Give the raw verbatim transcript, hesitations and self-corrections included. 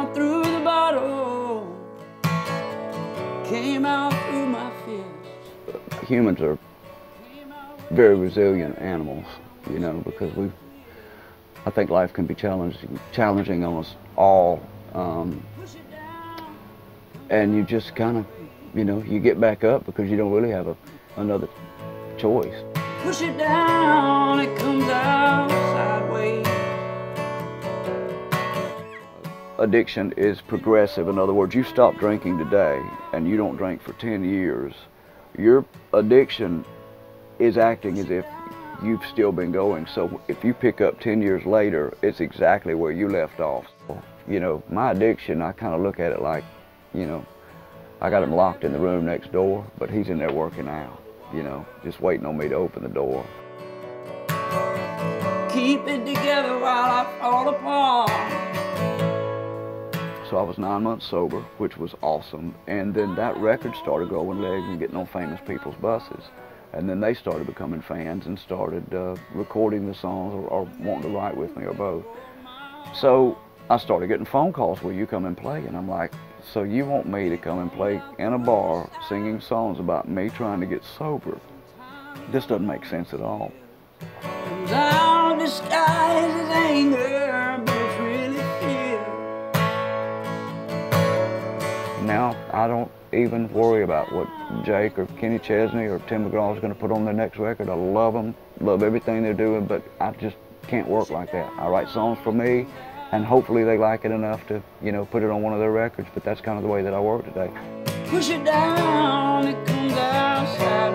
out through the bottle, came out through my fist. Humans are very resilient animals, you know, because we, I think life can be challenging, challenging on us all. Um, and you just kind of, you know, you get back up because you don't really have a, another choice. Push it down, it comes out sideways. Addiction is progressive. In other words, you stop drinking today and you don't drink for ten years. Your addiction is acting as if you've still been going. So if you pick up ten years later, it's exactly where you left off. You know, my addiction, I kind of look at it like, you know, I got him locked in the room next door, but he's in there working out, you know, just waiting on me to open the door. Keep it together while I fall apart. So I was nine months sober, which was awesome. And then that record started growing legs and getting on famous people's buses. And then they started becoming fans and started uh, recording the songs or, or wanting to write with me or both. So I started getting phone calls, will you come and play? And I'm like, so you want me to come and play in a bar singing songs about me trying to get sober? This doesn't make sense at all. Down disguises anger, but it's really fear. Now I don't even worry about what Jake or Kenny Chesney or Tim McGraw is going to put on their next record. I love them, love everything they're doing, but I just can't work like that. I write songs for me, and hopefully they like it enough to, you know, put it on one of their records, but that's kind of the way that I work today. Push it down, it comes outside.